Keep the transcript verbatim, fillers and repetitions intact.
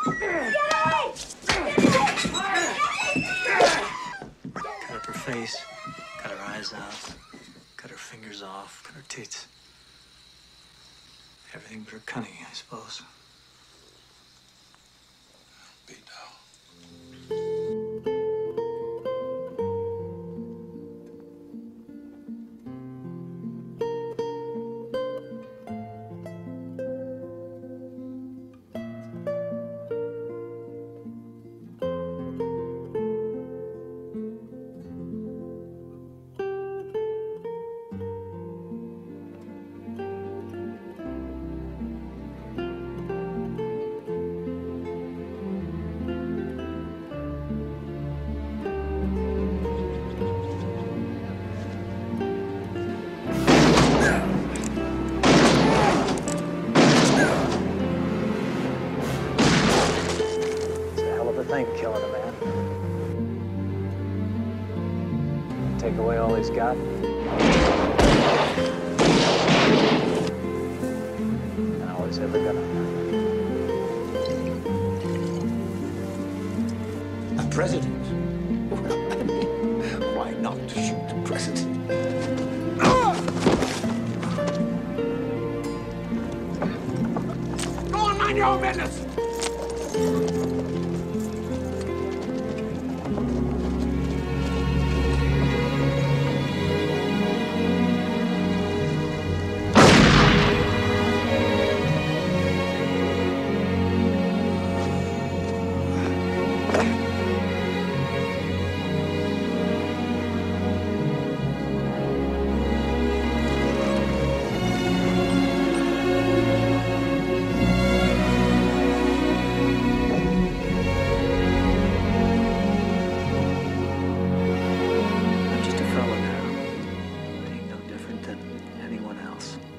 Cut up her face, cut her eyes out, cut her fingers off, cut her teeth. Everything but her cunning, I suppose. Be down. Killing a man. Take away all he's got. And all he's ever gonna. A president? Why not shoot the president? Go on, mind your own business! Anyone else.